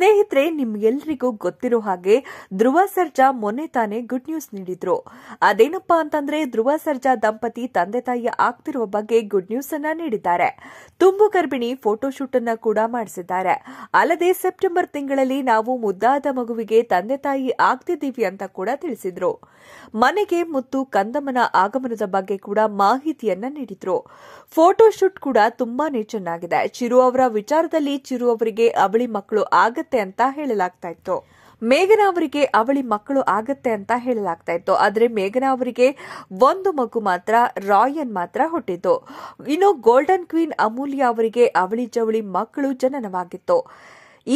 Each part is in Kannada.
ಸ್ನೇಹಿತರೆ ನಿಮಗೆಲ್ಲರಿಗೂ ಗೊತ್ತಿರೋ ಹಾಗೆ ಧ್ರುವ ಸರ್ಜಾ ಮೊನ್ನೆ ತಾನೇ ಗುಡ್ ನ್ಯೂಸ್ ನೀಡಿದ್ರು. ಅದೇನಪ್ಪ ಅಂತಂದ್ರೆ ಧ್ರುವ ಸರ್ಜಾ ದಂಪತಿ ತಂದೆ ತಾಯಿ ಆಗ್ತಿರುವ ಬಗ್ಗೆ ಗುಡ್ ನ್ಯೂಸ್ ಅನ್ನ ನೀಡಿದ್ದಾರೆ. ತುಂಬು ಗರ್ಭಿಣಿ ಫೋಟೋಶೂಟ್ ಅನ್ನ ಕೂಡ ಮಾಡಿಸಿದ್ದಾರೆ. ಅಲ್ಲದೆ ಸೆಪ್ಟೆಂಬರ್ ತಿಂಗಳಲ್ಲಿ ನಾವು ಮುದ್ದಾದ ಮಗುವಿಗೆ ತಂದೆ ತಾಯಿ ಆಗ್ತಿದ್ದೀವಿ ಅಂತ ಕೂಡ ತಿಳಿಸಿದ್ರು. ಮನೆಗೆ ಮುತ್ತು ಕಂದಮ್ಮನ ಆಗಮನದ ಬಗ್ಗೆ ಕೂಡ ಮಾಹಿತಿಯನ್ನ ನೀಡಿದ್ರು. ಫೋಟೋಶೂಟ್ ಕೂಡ ತುಂಬಾನೇ ಚೆನ್ನಾಗಿದೆ. ಚಿರು ಅವರ ವಿಚಾರದಲ್ಲಿ ಚಿರು ಅವರಿಗೆ ಅವಳಿ ಮಕ್ಕಳು ಆಗತ್ತೆ ಅಂತ ಹೇಳಲಾಗ್ತಾ ಇತ್ತು. ಮೇಘನಾ ಅವರಿಗೆ ಅವಳಿ ಮಕ್ಕಳು ಆಗತ್ತೆ ಅಂತ ಹೇಳಲಾಗ್ತಾ ಇತ್ತು. ಆದ್ರೆ ಮೇಘನಾ ಅವರಿಗೆ ಒಂದು ಮಗು ಮಾತ್ರ ರಾಯನ್ ಮಾತ್ರ ಹುಟ್ಟಿತ್ತು. ಇನ್ನು ಗೋಲ್ಡನ್ ಕ್ವೀನ್ ಅಮೂಲ್ಯ ಅವರಿಗೆ ಅವಳಿ ಜವಳಿ ಮಕ್ಕಳು ಜನನವಾಗಿತ್ತು.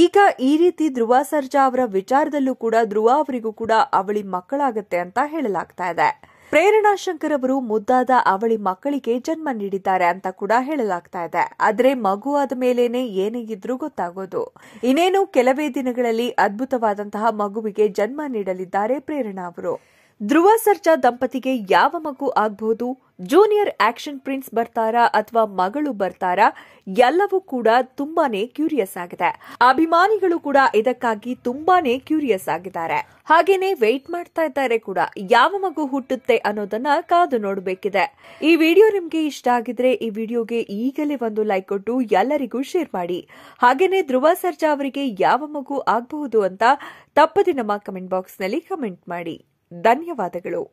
ಈಗ ಈ ರೀತಿ ಧ್ರುವ ಸರ್ಜಾ ಅವರ ವಿಚಾರದಲ್ಲೂ ಕೂಡ ಧ್ರುವ ಅವರಿಗೂ ಕೂಡ ಅವಳಿ ಮಕ್ಕಳಾಗತ್ತೆ ಅಂತ ಹೇಳಲಾಗ್ತಾ ಇದೆ. ಪ್ರೇರಣಾ ಶಂಕರ್ ಅವರು ಮುದ್ದಾದ ಅವಳಿ ಮಕ್ಕಳಿಗೆ ಜನ್ಮ ನೀಡಿದ್ದಾರೆ ಅಂತ ಕೂಡ ಹೇಳಲಾಗ್ತಾ ಇದೆ. ಆದ್ರೆ ಮಗು ಆದ ಮೇಲೇನೆ ಏನೇ ಇದ್ರೂ ಗೊತ್ತಾಗೋದು. ಇನ್ನೇನು ಕೆಲವೇ ದಿನಗಳಲ್ಲಿ ಅದ್ಭುತವಾದಂತಹ ಮಗುವಿಗೆ ಜನ್ಮ ನೀಡಲಿದ್ದಾರೆ ಪ್ರೇರಣಾ ಅವರು. ಧ್ರುವ ಸರ್ಜಾ ದಂಪತಿಗೆ ಯಾವ ಮಗು ಆಗಬಹುದು, ಜೂನಿಯರ್ ಆಕ್ಷನ್ ಪ್ರಿನ್ಸ್ ಬರ್ತಾರಾ ಅಥವಾ ಮಗಳು ಬರ್ತಾರಾ, ಎಲ್ಲವೂ ಕೂಡ ತುಂಬಾನೇ ಕ್ಯೂರಿಯಸ್ ಆಗಿದೆ. ಅಭಿಮಾನಿಗಳು ಕೂಡ ಇದಕ್ಕಾಗಿ ತುಂಬಾನೇ ಕ್ಯೂರಿಯಸ್ ಆಗಿದ್ದಾರೆ. ಹಾಗೇನೆ ವೆಯ್ಟ್ ಮಾಡ್ತಾ ಇದ್ದಾರೆ ಕೂಡ. ಯಾವ ಮಗು ಹುಟ್ಟುತ್ತೆ ಅನ್ನೋದನ್ನ ಕಾದು ನೋಡಬೇಕಿದೆ. ಈ ವಿಡಿಯೋ ನಿಮ್ಗೆ ಇಷ್ಟ ಆಗಿದ್ರೆ ಈ ವಿಡಿಯೋಗೆ ಈಗಲೇ ಒಂದು ಲೈಕ್ ಕೊಟ್ಟು ಎಲ್ಲರಿಗೂ ಶೇರ್ ಮಾಡಿ. ಹಾಗೇನೆ ಧ್ರುವ ಸರ್ಜಾ ಅವರಿಗೆ ಯಾವ ಮಗು ಆಗಬಹುದು ಅಂತ ತಪ್ಪದೆ ನಮ್ಮ ಕಮೆಂಟ್ ಬಾಕ್ಸ್ ನಲ್ಲಿ ಕಮೆಂಟ್ ಮಾಡಿ. ಧನ್ಯವಾದಗಳು.